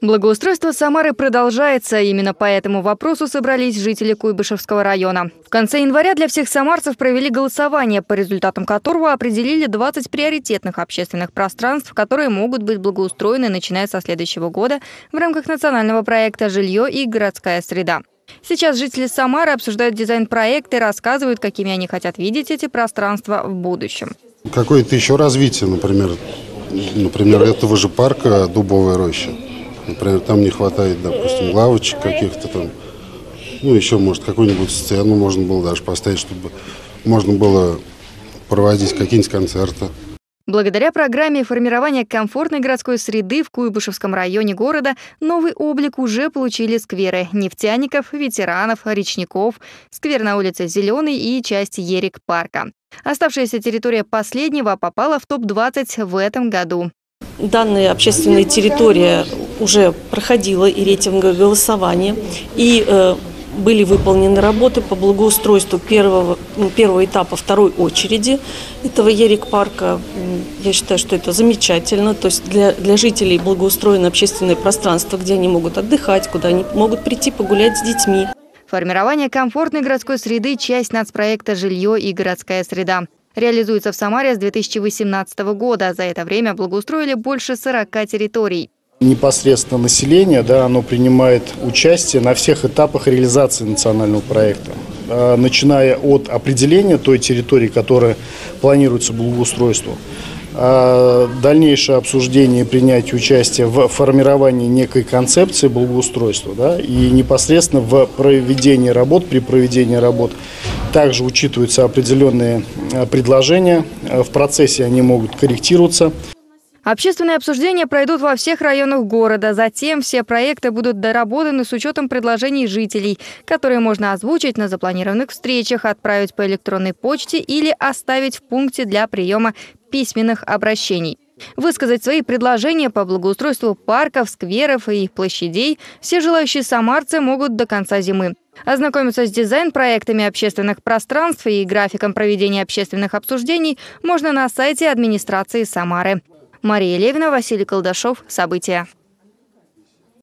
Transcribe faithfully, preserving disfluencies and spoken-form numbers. Благоустройство Самары продолжается. Именно по этому вопросу собрались жители Куйбышевского района. В конце января для всех самарцев провели голосование, по результатам которого определили двадцать приоритетных общественных пространств, которые могут быть благоустроены, начиная со следующего года, в рамках национального проекта «Жилье и городская среда». Сейчас жители Самары обсуждают дизайн-проекты и рассказывают, какими они хотят видеть эти пространства в будущем. Какое-то еще развитие, например, например, этого же парка «Дубовая роща». Например, там не хватает, допустим, лавочек каких-то там, ну, еще, может, какую-нибудь сцену можно было даже поставить, чтобы можно было проводить какие-нибудь концерты. Благодаря программе формирования комфортной городской среды в Куйбышевском районе города новый облик уже получили скверы нефтяников, ветеранов, речников, сквер на улице Зеленый и часть Ерик-парка. Оставшаяся территория последнего попала в топ двадцать в этом году. Данная общественная территория уже проходила и рейтинговое голосование, и э, были выполнены работы по благоустройству первого, первого этапа второй очереди этого Ерик-парка. Я считаю, что это замечательно. То есть для, для жителей благоустроено общественное пространство, где они могут отдыхать, куда они могут прийти погулять с детьми. Формирование комфортной городской среды – часть нацпроекта «Жилье и городская среда». Реализуется в Самаре с две тысячи восемнадцатого года. За это время благоустроили больше сорока территорий. Непосредственно население, да, оно принимает участие на всех этапах реализации национального проекта, начиная от определения той территории, которая планируется благоустройству, дальнейшее обсуждение и принятие участия в формировании некой концепции благоустройства, да, и непосредственно в проведении работ, при проведении работ также учитываются определенные предложения, в процессе они могут корректироваться. Общественные обсуждения пройдут во всех районах города. Затем все проекты будут доработаны с учетом предложений жителей, которые можно озвучить на запланированных встречах, отправить по электронной почте или оставить в пункте для приема письменных обращений. Высказать свои предложения по благоустройству парков, скверов и площадей все желающие самарцы могут до конца зимы. Ознакомиться с дизайн-проектами общественных пространств и графиком проведения общественных обсуждений можно на сайте администрации Самары. Мария Левина, Василий Колдашов. События.